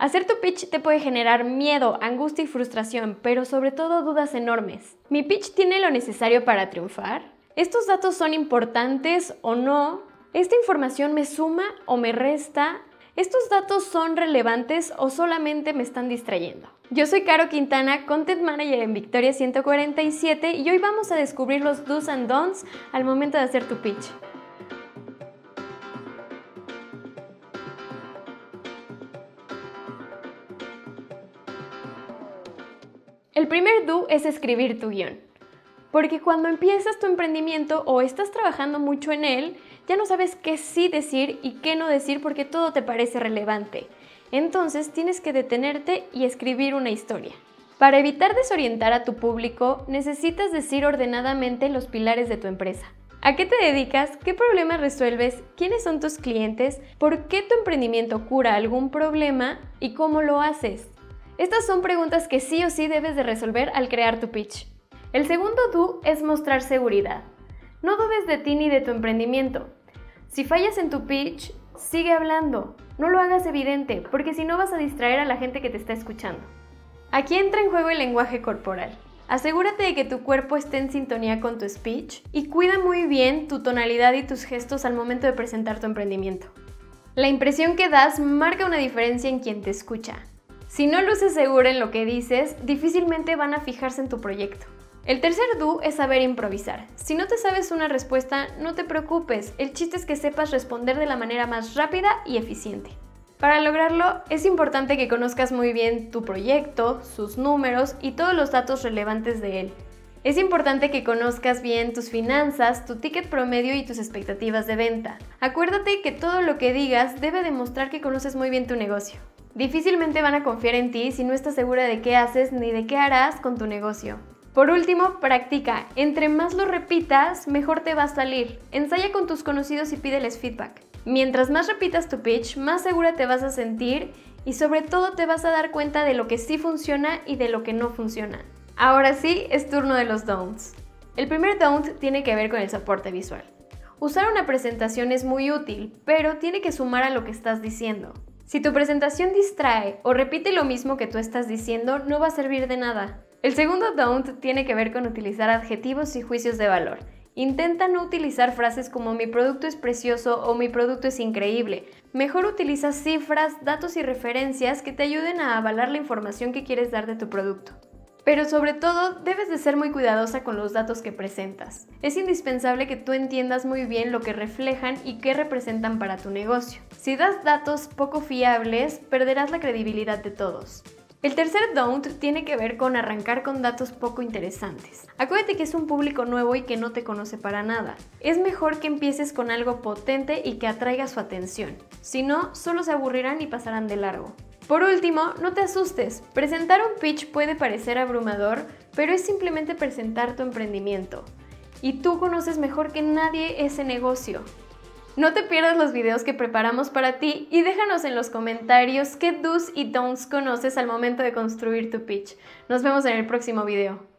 Hacer tu pitch te puede generar miedo, angustia y frustración, pero sobre todo dudas enormes. ¿Mi pitch tiene lo necesario para triunfar? ¿Estos datos son importantes o no? ¿Esta información me suma o me resta? ¿Estos datos son relevantes o solamente me están distrayendo? Yo soy Caro Quintana, Content Manager en Victoria 147 y hoy vamos a descubrir los do's and don'ts al momento de hacer tu pitch. El primer do es escribir tu guión, porque cuando empiezas tu emprendimiento o estás trabajando mucho en él, ya no sabes qué sí decir y qué no decir porque todo te parece relevante. Entonces tienes que detenerte y escribir una historia. Para evitar desorientar a tu público, necesitas decir ordenadamente los pilares de tu empresa. ¿A qué te dedicas? ¿Qué problemas resuelves? ¿Quiénes son tus clientes? ¿Por qué tu emprendimiento cura algún problema? ¿Y cómo lo haces? Estas son preguntas que sí o sí debes de resolver al crear tu pitch. El segundo do es mostrar seguridad. No dudes de ti ni de tu emprendimiento. Si fallas en tu pitch, sigue hablando. No lo hagas evidente, porque si no vas a distraer a la gente que te está escuchando. Aquí entra en juego el lenguaje corporal. Asegúrate de que tu cuerpo esté en sintonía con tu speech y cuida muy bien tu tonalidad y tus gestos al momento de presentar tu emprendimiento. La impresión que das marca una diferencia en quien te escucha. Si no luces segura en lo que dices, difícilmente van a fijarse en tu proyecto. El tercer do es saber improvisar. Si no te sabes una respuesta, no te preocupes, el chiste es que sepas responder de la manera más rápida y eficiente. Para lograrlo, es importante que conozcas muy bien tu proyecto, sus números y todos los datos relevantes de él. Es importante que conozcas bien tus finanzas, tu ticket promedio y tus expectativas de venta. Acuérdate que todo lo que digas debe demostrar que conoces muy bien tu negocio. Difícilmente van a confiar en ti si no estás segura de qué haces ni de qué harás con tu negocio. Por último, practica. Entre más lo repitas, mejor te va a salir. Ensaya con tus conocidos y pídeles feedback. Mientras más repitas tu pitch, más segura te vas a sentir y sobre todo te vas a dar cuenta de lo que sí funciona y de lo que no funciona. Ahora sí, es turno de los don'ts. El primer don't tiene que ver con el soporte visual. Usar una presentación es muy útil, pero tiene que sumar a lo que estás diciendo. Si tu presentación distrae o repite lo mismo que tú estás diciendo, no va a servir de nada. El segundo don't tiene que ver con utilizar adjetivos y juicios de valor. Intenta no utilizar frases como mi producto es precioso o mi producto es increíble. Mejor utiliza cifras, datos y referencias que te ayuden a avalar la información que quieres dar de tu producto. Pero sobre todo, debes de ser muy cuidadosa con los datos que presentas. Es indispensable que tú entiendas muy bien lo que reflejan y qué representan para tu negocio. Si das datos poco fiables, perderás la credibilidad de todos. El tercer don't tiene que ver con arrancar con datos poco interesantes. Acuérdate que es un público nuevo y que no te conoce para nada. Es mejor que empieces con algo potente y que atraiga su atención. Si no, solo se aburrirán y pasarán de largo. Por último, no te asustes. Presentar un pitch puede parecer abrumador, pero es simplemente presentar tu emprendimiento. Y tú conoces mejor que nadie ese negocio. No te pierdas los videos que preparamos para ti y déjanos en los comentarios qué do's y don'ts conoces al momento de construir tu pitch. Nos vemos en el próximo video.